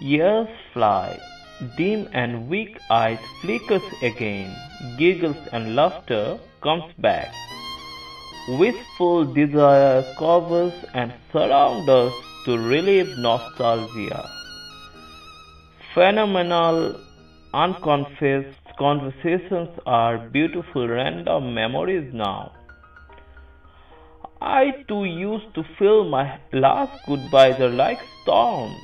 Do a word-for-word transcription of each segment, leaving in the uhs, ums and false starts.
Years fly, dim and weak eyes flickers again, giggles and laughter comes back. Wistful desire covers and surrounds us to relieve nostalgia. Phenomenal, unconfessed conversations are beautiful random memories now. I too used to fill my last goodbyes like storm.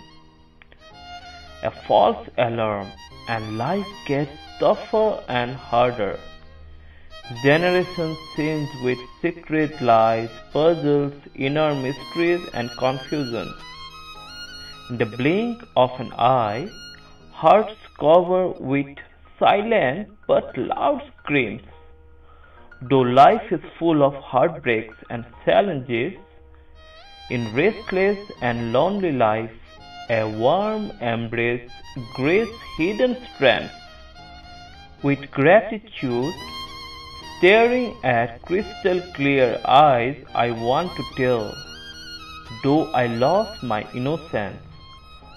A false alarm, and life gets tougher and harder. Generations change with secret lies, puzzles, inner mysteries, and confusion. In the blink of an eye, hearts cover with silent but loud screams. Though life is full of heartbreaks and challenges, in restless and lonely life, a warm embrace graces hidden strands. With gratitude, staring at crystal clear eyes, I want to tell, though I lost my innocence,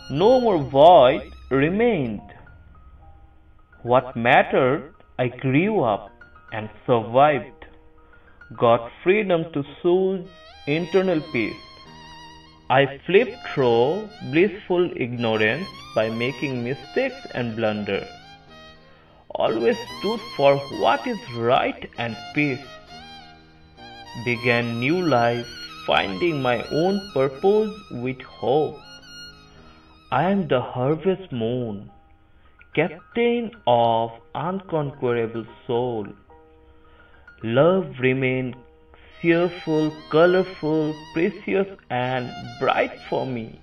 no more void remained. What mattered, I grew up and survived, got freedom to soothe internal peace. I flipped through blissful ignorance by making mistakes and blunders. Always stood for what is right and peace. Began new life, finding my own purpose with hope. I am the harvest moon, captain of unconquerable soul. Love remained cheerful, colorful, precious and bright for me.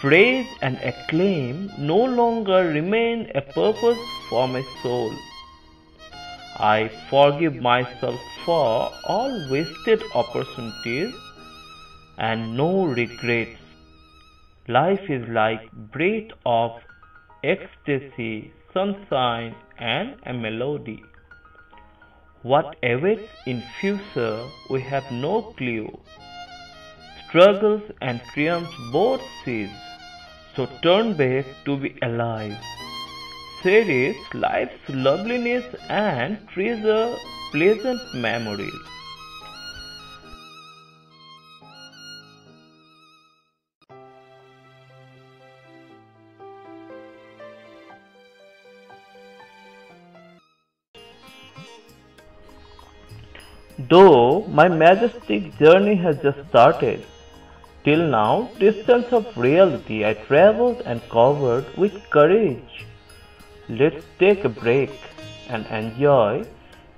Praise and acclaim no longer remain a purpose for my soul. I forgive myself for all wasted opportunities and no regrets. Life is like breath of ecstasy, sunshine and a melody. What awaits in future, we have no clue. Struggles and triumphs both cease, so turn back to be alive. Cherish life's loveliness and treasure pleasant memories. Though my majestic journey has just started, till now distance of reality I traveled and covered with courage. Let's take a break and enjoy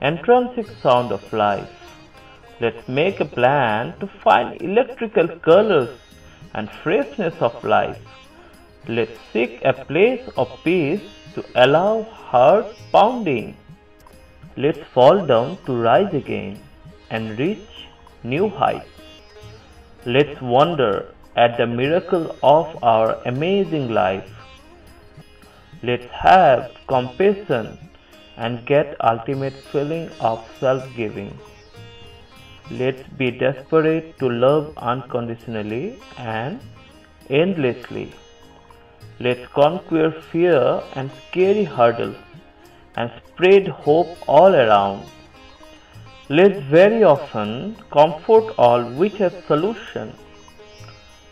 intrinsic sound of life. Let's make a plan to find electrical colors and freshness of life. Let's seek a place of peace to allow heart pounding. Let's fall down to rise again and reach new heights. Let's wonder at the miracle of our amazing life. Let's have compassion and get ultimate feeling of self-giving. Let's be desperate to love unconditionally and endlessly. Let's conquer fear and scary hurdles and spread hope all around. Let's very often comfort all with a solution.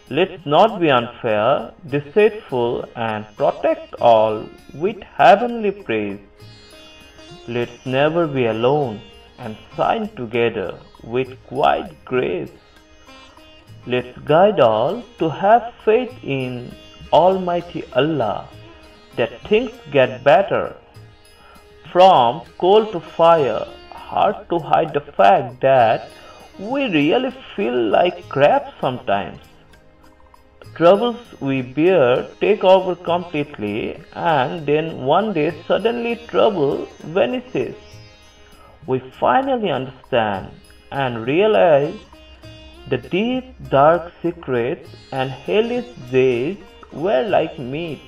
Let's not be unfair, deceitful, and protect all with heavenly praise. Let's never be alone and shine together with quiet grace. Let's guide all to have faith in Almighty Allah that things get better. From coal to fire, hard to hide the fact that we really feel like crap sometimes. Troubles we bear take over completely, and then one day suddenly trouble vanishes. We finally understand and realize the deep dark secrets and hellish days were like meat.